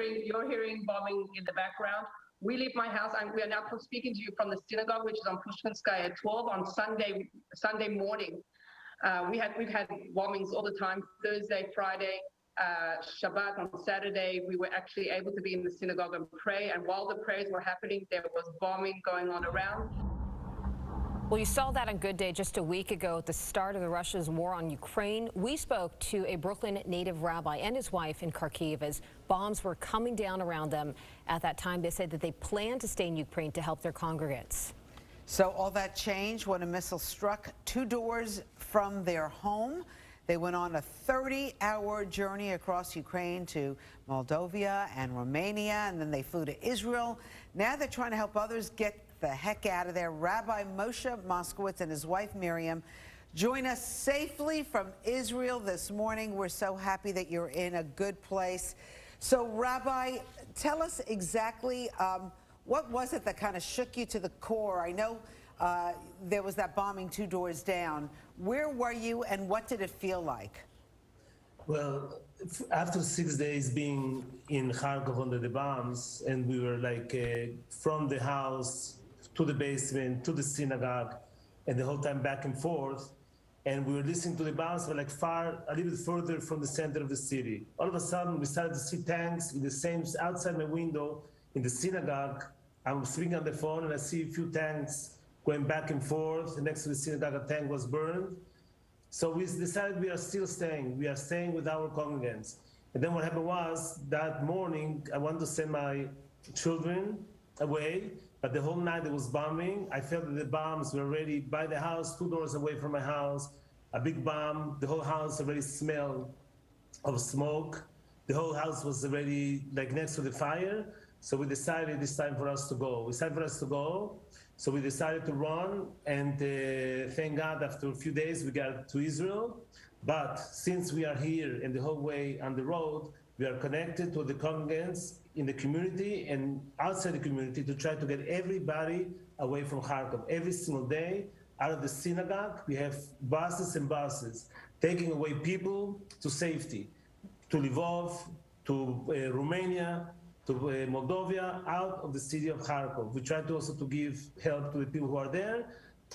you're hearing bombing in the background. We leave my house, and we are now speaking to you from the synagogue, which is on Pushkinskaya at 12 on Sunday morning. We've had bombings all the time, Thursday, Friday, Shabbat. On Saturday, we were actually able to be in the synagogue and pray. And while the prayers were happening, there was bombing going on around. Well, you saw that on Good Day just a week ago at the start of the Russia's war on Ukraine. We spoke to a Brooklyn native rabbi and his wife in Kharkiv as bombs were coming down around them. At that time, they said that they planned to stay in Ukraine to help their congregants. So all that changed when a missile struck two doors from their home. They went on a 30-hour journey across Ukraine to Moldova and Romania, and then they flew to Israel. Now they're trying to help others get the heck out of there. Rabbi Moshe Moskovitz and his wife Miriam join us safely from Israel this morning. We're so happy that you're in a good place. So, Rabbi, tell us exactly what was it that kind of shook you to the core? I know there was that bombing two doors down. Where were you and what did it feel like? Well, after 6 days being in Kharkiv under the bombs, and we were like from the house to the basement, to the synagogue, and the whole time back and forth, and we were listening to the bombs, but like a little bit further from the center of the city. All of a sudden, we started to see tanks in the same, outside my window in the synagogue. I'm speaking on the phone, and I see a few tanks going back and forth. Next to the synagogue, a tank was burned. So we decided we are still staying. We are staying with our congregants. And then what happened was that morning, I wanted to send my children away, but the whole night there was bombing. I felt that the bombs were already by the house, two doors away from my house, a big bomb. The whole house already smelled of smoke. The whole house was already like next to the fire. So we decided it's time for us to go. It's time for us to go. So we decided to run, and thank God after a few days we got to Israel. But since we are here and the whole way on the road, we are connected to the congregants in the community and outside the community to try to get everybody away from Kharkiv. Every single day out of the synagogue, we have buses and buses taking away people to safety, to Lviv, to Romania, to Moldova, out of the city of Kharkiv. We try to also to give help to the people who are there,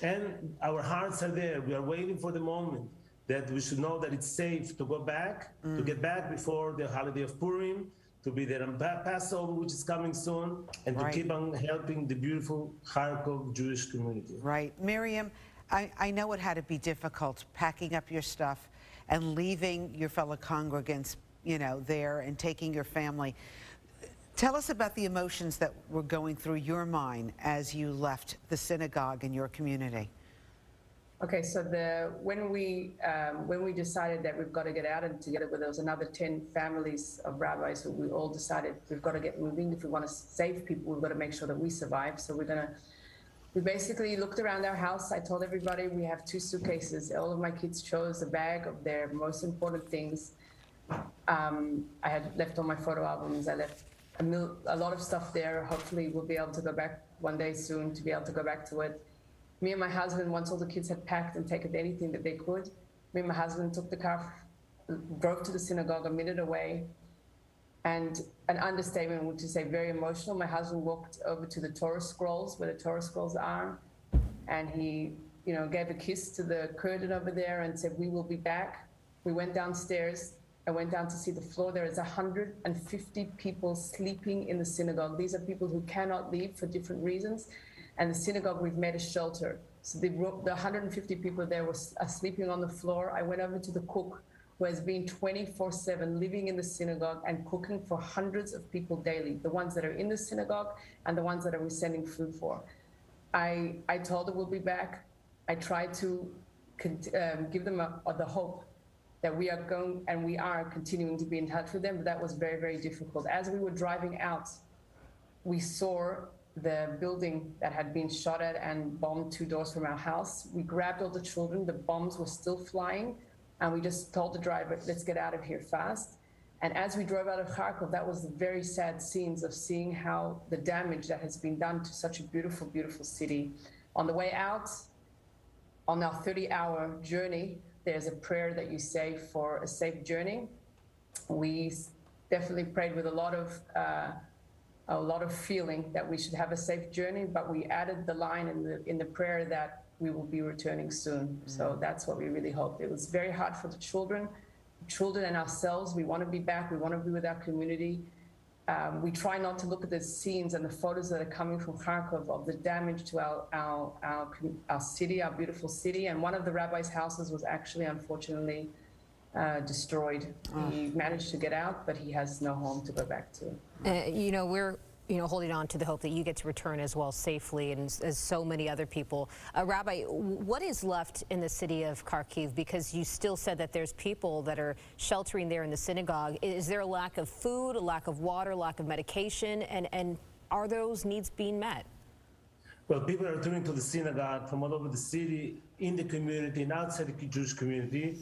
and our hearts are there. We are waiting for the moment that we should know that it's safe to go back, to get back before the holiday of Purim, to be there on Passover, which is coming soon, and to keep on helping the beautiful Kharkiv Jewish community. Right. Miriam, I know it had to be difficult packing up your stuff and leaving your fellow congregants, you know, there and taking your family. Tell us about the emotions that were going through your mind as you left the synagogue in your community. Okay, so when we decided that we've got to get out, and together with there was another 10 families of rabbis, so we all decided we've got to get moving. If we want to save people, we've got to make sure that we survive. So we basically looked around our house. I told everybody we have 2 suitcases. All of my kids chose a bag of their most important things. I had left all my photo albums. I left a lot of stuff there. Hopefully we'll be able to go back one day soon to be able to go back to it. Me and my husband, once all the kids had packed and taken anything that they could, me and my husband took the car, drove to the synagogue a minute away, and an understatement would to say very emotional. My husband walked over to the Torah scrolls, where the Torah scrolls are, and he, you know, gave a kiss to the curtain over there and said, "We will be back." We went downstairs. I went down to see the floor. There is 150 people sleeping in the synagogue. These are people who cannot leave for different reasons. And the synagogue, we've made a shelter. So the 150 people there are sleeping on the floor. I went over to the cook, who has been 24/7 living in the synagogue and cooking for hundreds of people daily, the ones that are in the synagogue and the ones that we're sending food for. I told her we'll be back. I tried to give them the hope that we are going, and we are continuing to be in touch with them, but that was very, very difficult. As we were driving out, we saw the building that had been shot at and bombed 2 doors from our house. We grabbed all the children, the bombs were still flying, and we just told the driver, let's get out of here fast. And as we drove out of Kharkiv, that was the very sad scenes of seeing how the damage that has been done to such a beautiful, beautiful city. On the way out, on our 30-hour journey, there's a prayer that you say for a safe journey. We definitely prayed with a lot of feeling that we should have a safe journey, but we added the line in the prayer that we will be returning soon. So that's what we really hoped. It was very hard for the children and ourselves. We want to be back. We want to be with our community. We try not to look at the scenes and the photos that are coming from Kharkiv of the damage to our city, our beautiful city. And one of the rabbi's houses was actually, unfortunately, destroyed. Oh. He managed to get out, but he has no home to go back to. We're holding on to the hope that you get to return as well safely, and as so many other people. Rabbi, what is left in the city of Kharkiv? Because you still said that there's people that are sheltering there in the synagogue. Is there a lack of food, a lack of water, lack of medication, and are those needs being met? Well, people are returning to the synagogue from all over the city, in the community, and outside the Jewish community,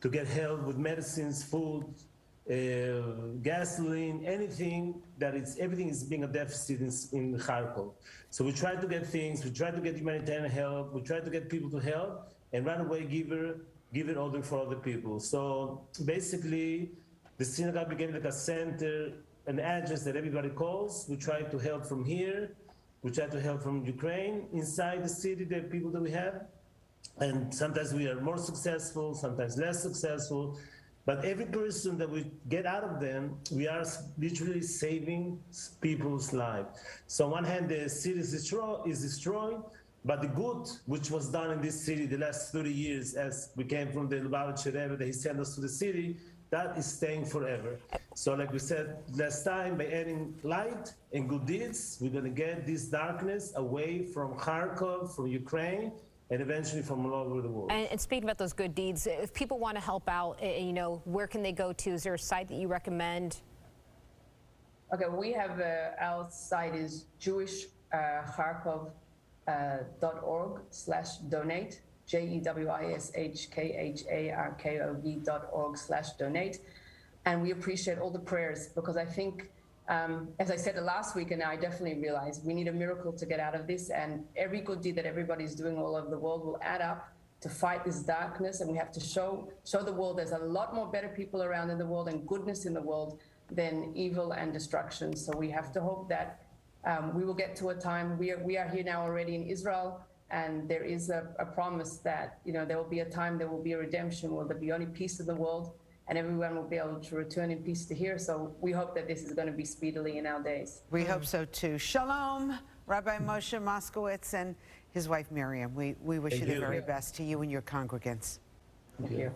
to get help with medicines, food, gasoline, anything that is, everything is being a deficit in Kharkiv. So we try to get things, we try to get humanitarian help, we try to get people to help, and right away give it order for other people. So basically, the synagogue became like a center, an address that everybody calls. We try to help from here, we try to help from Ukraine, inside the city, the people that we have. And sometimes we are more successful, sometimes less successful. But every person that we get out of them, we are literally saving people's lives. So on one hand, the city is destroyed, but the good which was done in this city the last 30 years, as we came from the Lubavitcher Rebbe that he sent us to the city, that is staying forever. So like we said last time, by adding light and good deeds, we're going to get this darkness away from Kharkiv, from Ukraine, and eventually from all over the world. And speaking about those good deeds, if people want to help out, where can they go to? Is there a site that you recommend? Okay, we have our site is jewishkharkov.org/donate, jewishkharkov.org/donate. And we appreciate all the prayers, because I think, as I said last week, and I definitely realize we need a miracle to get out of this, and every good deed that everybody's doing all over the world will add up to fight this darkness, and we have to show the world there's a lot more better people around in the world and goodness in the world than evil and destruction. So we have to hope that we will get to a time. We are here now already in Israel, and there is a promise that there will be a time, there will be a redemption, will there be only peace in the world, and everyone will be able to return in peace to here. So we hope that this is going to be speedily in our days. We hope so too. Shalom, Rabbi Moshe Moskovitz and his wife Miriam. We wish you the very best to you and your congregants. Thank you.